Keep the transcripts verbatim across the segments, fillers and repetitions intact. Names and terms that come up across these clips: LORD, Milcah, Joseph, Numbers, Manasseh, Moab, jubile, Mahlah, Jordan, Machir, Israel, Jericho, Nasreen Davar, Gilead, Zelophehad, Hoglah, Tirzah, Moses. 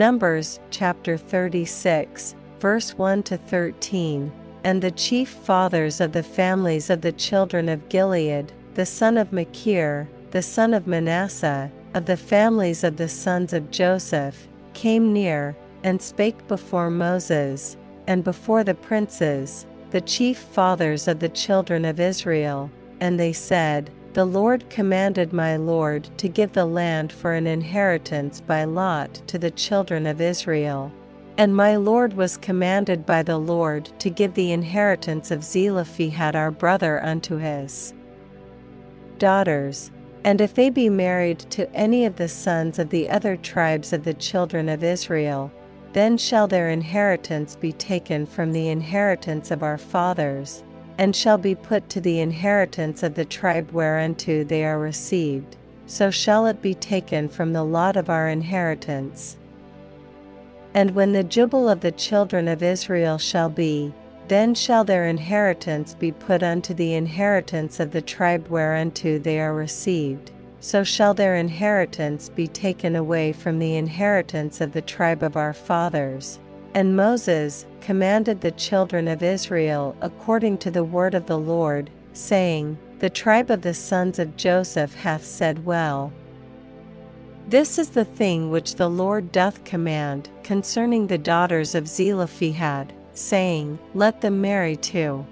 Numbers chapter thirty-six, verse one to thirteen, and the chief fathers of the families of the children of Gilead, the son of Machir, the son of Manasseh, of the families of the sons of Joseph, came near, and spake before Moses, and before the princes, the chief fathers of the children of Israel, and they said, The Lord commanded my Lord to give the land for an inheritance by lot to the children of Israel. And my Lord was commanded by the Lord to give the inheritance of Zelophehad our brother unto his daughters. And if they be married to any of the sons of the other tribes of the children of Israel, then shall their inheritance be taken from the inheritance of our fathers, and shall be put to the inheritance of the tribe whereunto they are received, so shall it be taken from the lot of our inheritance. And when the jubile of the children of Israel shall be, then shall their inheritance be put unto the inheritance of the tribe whereunto they are received, so shall their inheritance be taken away from the inheritance of the tribe of our fathers. And Moses commanded the children of Israel according to the word of the Lord, saying, The tribe of the sons of Joseph hath said well. This is the thing which the Lord doth command concerning the daughters of Zelophehad, saying, Let them marry to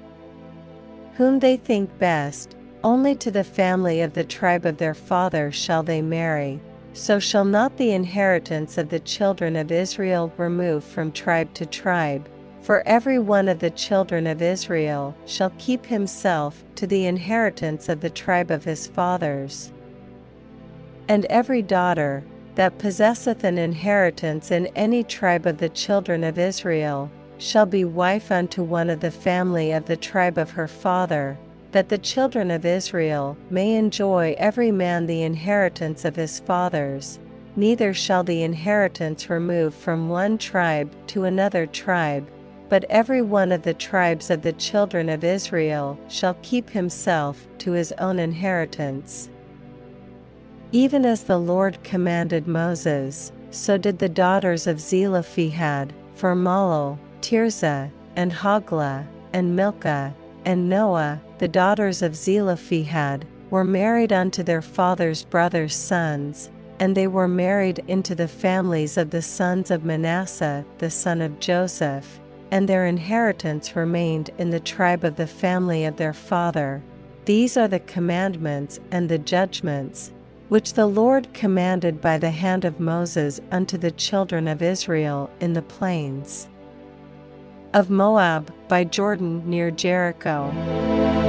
whom they think best, only to the family of the tribe of their father shall they marry. So shall not the inheritance of the children of Israel remove from tribe to tribe, for every one of the children of Israel shall keep himself to the inheritance of the tribe of his fathers. And every daughter that possesseth an inheritance in any tribe of the children of Israel shall be wife unto one of the family of the tribe of her father, that the children of Israel may enjoy every man the inheritance of his fathers, neither shall the inheritance remove from one tribe to another tribe, but every one of the tribes of the children of Israel shall keep himself to his own inheritance. Even as the Lord commanded Moses, so did the daughters of Zelophehad, for Mahlah, Tirzah, and Hoglah, and Milcah, and Noah, the daughters of Zelophehad, were married unto their father's brother's sons, and they were married into the families of the sons of Manasseh, the son of Joseph, and their inheritance remained in the tribe of the family of their father. These are the commandments and the judgments, which the Lord commanded by the hand of Moses unto the children of Israel in the plains of Moab, by Jordan near Jericho.